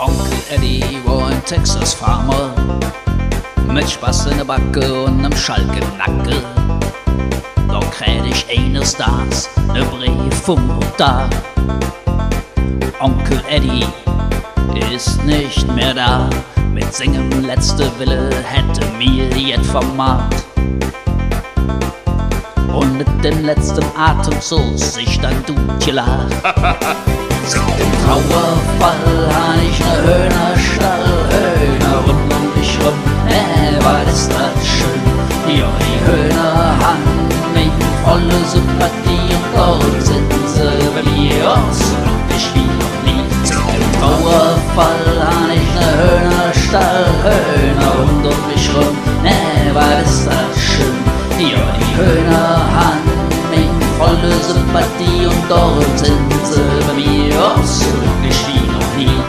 Onkel Eddie war ein Texas-Farmer mit Spaß in der Backe und einem Schalk im Nacken. Da krieg ich eines Tages ne Brief vom Notar. Onkel Eddie ist nicht mehr da. Mit seinem letzten Wille hätte mir jetzt vermacht. Und mit dem letzten Atemzug sich dann tut gelacht. Seit dem Trauerfall han ich ne Höhnerstall, Höhner rum und ich rum, war das schön. Ja, die Höhner han mich volle Sympathie und dort sind sie bei mir so glücklich wie noch nie. Seit dem Trauerfall han ich ne Höhnerstall, Höhner rum und ich rum, war das schön. Ja, die Höhner han mich volle Sympathie und dort sind sie bei mir. So glücklich wie noch nie.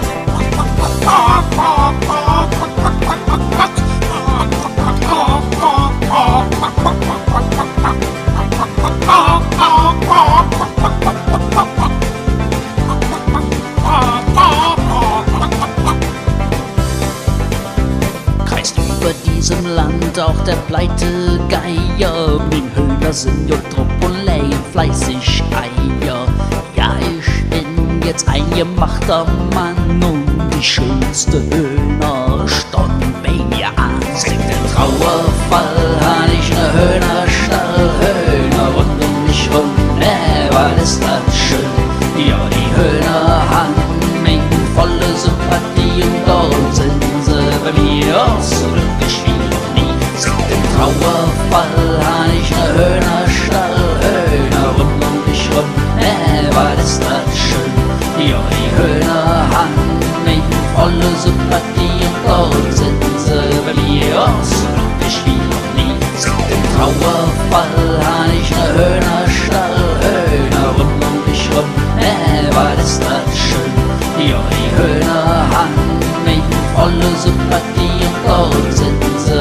Kreist über diesem Land auch der pleite Geier. Die Höhner sind ja Trupp und leih fleißig Eier. Ja, ich bin jetzt ein gemachter Mann und die schönste Höhner stand bei mir an. Seit dem Trauerfall han ich ne Höhnerstall, Höhner rund um mich rum, war das schön. Ja, die Höhner han mich volle Sympathie und dort sind sie bei mir so glücklich wie noch nie. Seit dem Trauerfall han ich ne Höhnerstall, Höhner rund um mich rum, war das schön. Ja, die Höhner han mich volle Sympathie und dort sind sie bei mir so glücklich wie noch nie. Seit dem Trauerfall han ich ne Höhnerstall, Höhner rum und ich rum, war das schön. Ja, die Höhner han mich volle Sympathie und dort sind sie